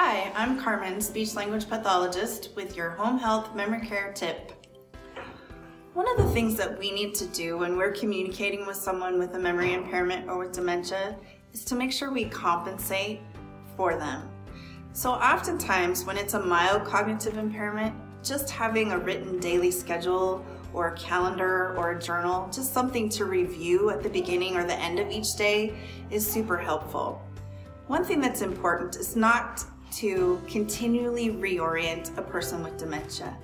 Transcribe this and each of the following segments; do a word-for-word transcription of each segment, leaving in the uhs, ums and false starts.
Hi, I'm Carmen, speech-language pathologist with your home health memory care tip. One of the things that we need to do when we're communicating with someone with a memory impairment or with dementia is to make sure we compensate for them. So oftentimes when it's a mild cognitive impairment, just having a written daily schedule or a calendar or a journal, just something to review at the beginning or the end of each day is super helpful. One thing that's important is not to continually reorient a person with dementia.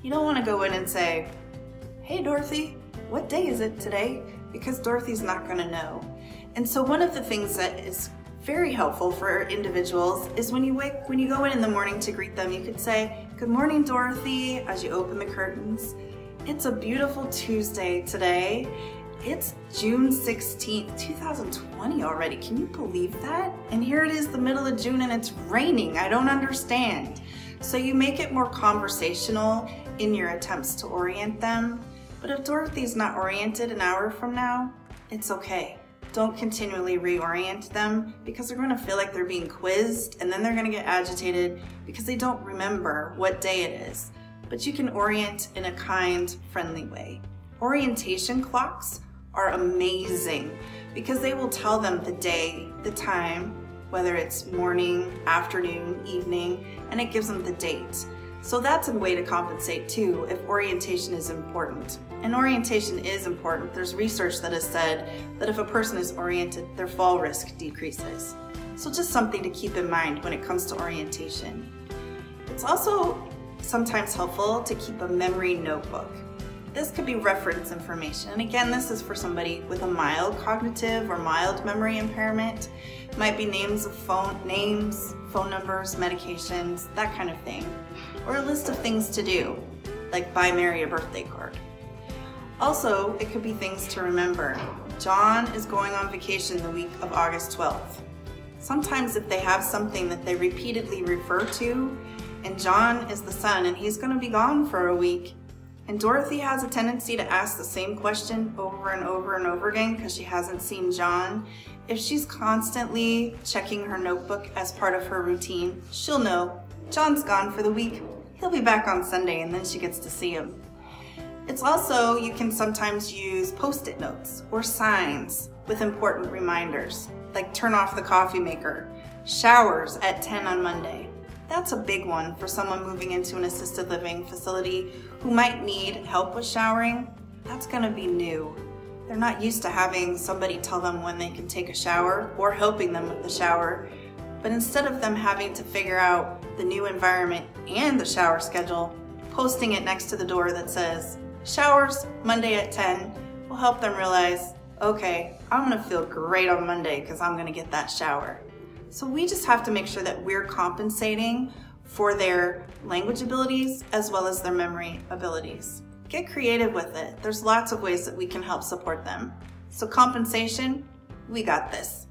You don't want to go in and say, "Hey Dorothy, what day is it today?" because Dorothy's not going to know. And so one of the things that is very helpful for individuals is when you wake, when you go in in the morning to greet them, you could say, "Good morning, Dorothy," as you open the curtains. "It's a beautiful Tuesday today. It's June sixteenth, two thousand twenty already. Can you believe that? And here it is the middle of June and it's raining. I don't understand." So you make it more conversational in your attempts to orient them. But if Dorothy's not oriented an hour from now, it's okay. Don't continually reorient them because they're going to feel like they're being quizzed and then they're going to get agitated because they don't remember what day it is. But you can orient in a kind, friendly way. Orientation clocks are amazing because they will tell them the day, the time, whether it's morning, afternoon, evening, and it gives them the date. So that's a way to compensate too if orientation is important. And orientation is important. There's research that has said that if a person is oriented, their fall risk decreases. So just something to keep in mind when it comes to orientation. It's also sometimes helpful to keep a memory notebook. This could be reference information. And again, this is for somebody with a mild cognitive or mild memory impairment. It might be names of phone names, phone numbers, medications, that kind of thing. Or a list of things to do, like buy Mary a birthday card. Also, it could be things to remember. John is going on vacation the week of August twelfth. Sometimes if they have something that they repeatedly refer to, and John is the son and he's going to be gone for a week, and Dorothy has a tendency to ask the same question over and over and over again because she hasn't seen John. If she's constantly checking her notebook as part of her routine, she'll know John's gone for the week. He'll be back on Sunday, and then she gets to see him. It's also, you can sometimes use post-it notes or signs with important reminders, like turn off the coffee maker, showers at ten on Monday. That's a big one for someone moving into an assisted living facility who might need help with showering. That's going to be new. They're not used to having somebody tell them when they can take a shower or helping them with the shower. But instead of them having to figure out the new environment and the shower schedule, posting it next to the door that says, "Showers Monday at ten, will help them realize, okay, I'm going to feel great on Monday because I'm going to get that shower. So we just have to make sure that we're compensating for their language abilities as well as their memory abilities. Get creative with it. There's lots of ways that we can help support them. So compensation, we got this.